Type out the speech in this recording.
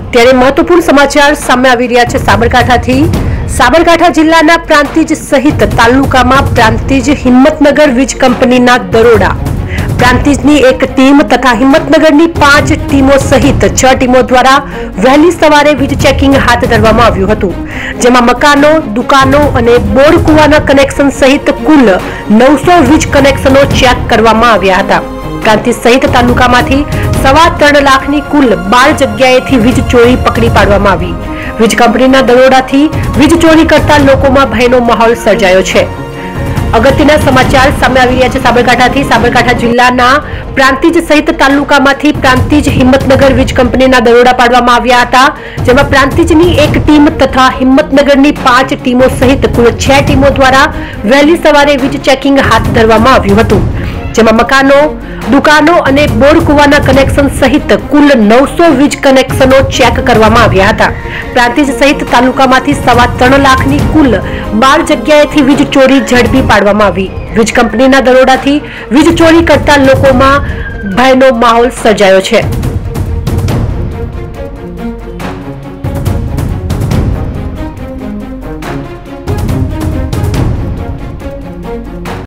અત્યારે મહત્વપૂર્ણ સમાચાર સામે આવી રહ્યા છે સાબરકાંઠાથી। સાબરકાંઠા જિલ્લાના પ્રાંતિજ સહિત તાલુકામાં પ્રાંતિજ હિંમતનગર વીજ કંપનીના દરોડા। પ્રાંતિજની એક ટીમ તથા હિંમતનગરની 5 ટીમો સહિત 6 ટીમો દ્વારા વહેલી સવારે વીજ ચેકિંગ હાથ ધરવામાં આવ્યું હતું, જેમાં મકાનો, દુકાનો અને બોરકુવાના કનેક્શન સહિત કુલ 900 વીજ કનેક્શનો ચેક કરવામાં આવ્યા હતા। પ્રાંતિજ સહિત તાલુકામાંથી 3.25 लाख कुल 12 जगह वीज चोरी पकड़ी पाड़वामां आवी। वीज कंपनीना दरोडाथी वीज चोरी करता लोकोमां भयनो माहौल सर्जायो छे। अगत्यना समाचार सामे आवी रह्या छे साबरकांठाथी। साबरकांठा जिल्लाना प्रांतिज सहित तालुकामांथी प्रांतिज हिम्मतनगर वीज कंपनीना दरोडा पाडवामां आव्या हता, जेमां प्रांतिजनी एक टीम तथा हिम्मतनगरनी 5 टीमों सहित कुल 6 टीमों द्वारा वहेली सवारे वीज चेकिंग हाथ धरवामां आव्युं हतुं, जेमां मकानो, दुकानों अने बोरकुवाना कनेक्शन सहित कुल 900 वीज कनेक्शनों चेक करवामां आव्या हता। प्रांतिज सहित तालुकामांथी 3.25 लाखनी कुल 12 जग्याएथी वीज चोरी झड़पी पाडवामां आवी। वीज कंपनीना दरोडाथी वीज चोरी करता लोकोमां भयनो माहोल सर्जायो छे।